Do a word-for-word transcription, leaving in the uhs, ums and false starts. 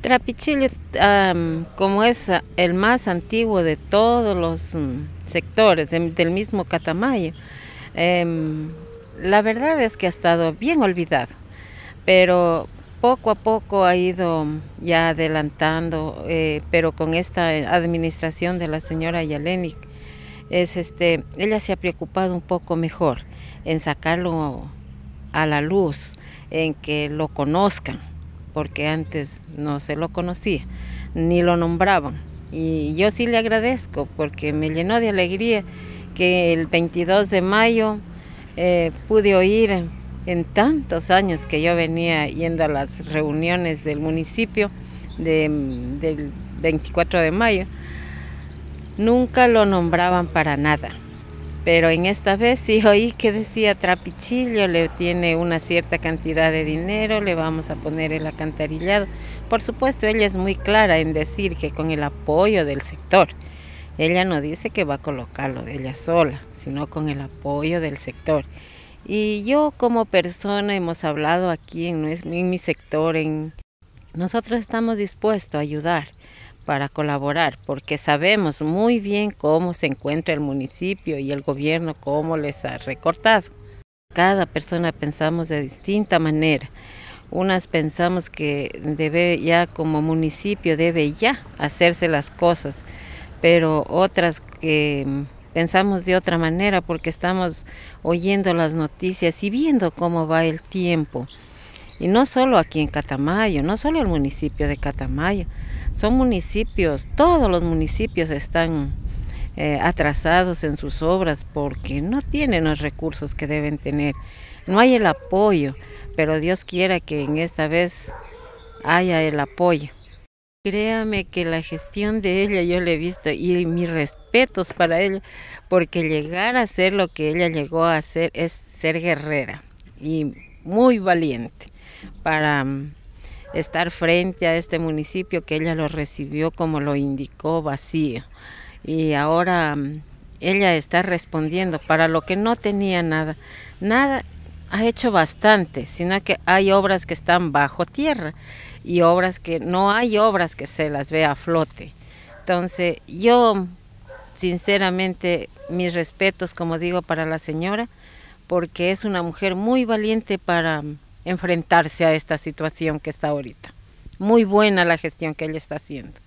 Trapichillo, um, como es el más antiguo de todos los um, sectores de, del mismo Catamayo, um, la verdad es que ha estado bien olvidado, pero poco a poco ha ido ya adelantando, eh, pero con esta administración de la señora Yaleni, es este, ella se ha preocupado un poco mejor en sacarlo a la luz, en que lo conozcan, porque antes no se lo conocía, ni lo nombraban. Y yo sí le agradezco, porque me llenó de alegría que el veintidós de mayo eh, pude oír en, en tantos años que yo venía yendo a las reuniones del municipio de, del veinticuatro de mayo, nunca lo nombraban para nada. Pero en esta vez sí oí que decía Trapichillo, le tiene una cierta cantidad de dinero, le vamos a poner el alcantarillado. Por supuesto, ella es muy clara en decir que con el apoyo del sector. Ella no dice que va a colocarlo de ella sola, sino con el apoyo del sector. Y yo como persona hemos hablado aquí en, en mi sector, en, nosotros estamos dispuestos a ayudar, para colaborar, porque sabemos muy bien cómo se encuentra el municipio y el gobierno, cómo les ha recortado. Cada persona pensamos de distinta manera. Unas pensamos que debe ya como municipio debe ya hacerse las cosas, pero otras que pensamos de otra manera porque estamos oyendo las noticias y viendo cómo va el tiempo. Y no solo aquí en Catamayo, no solo el municipio de Catamayo, son municipios, todos los municipios están eh, atrasados en sus obras porque no tienen los recursos que deben tener, no hay el apoyo, pero Dios quiera que en esta vez haya el apoyo. Créame que la gestión de ella yo la he visto y mis respetos para ella, porque llegar a hacer lo que ella llegó a hacer es ser guerrera y muy valiente para estar frente a este municipio que ella lo recibió, como lo indicó, vacío. Y ahora ella está respondiendo para lo que no tenía nada. Nada, ha hecho bastante, sino que hay obras que están bajo tierra y obras que no hay obras que se las vea a flote. Entonces yo, sinceramente, mis respetos, como digo, para la señora, porque es una mujer muy valiente para enfrentarse a esta situación que está ahorita. Muy buena la gestión que ella está haciendo.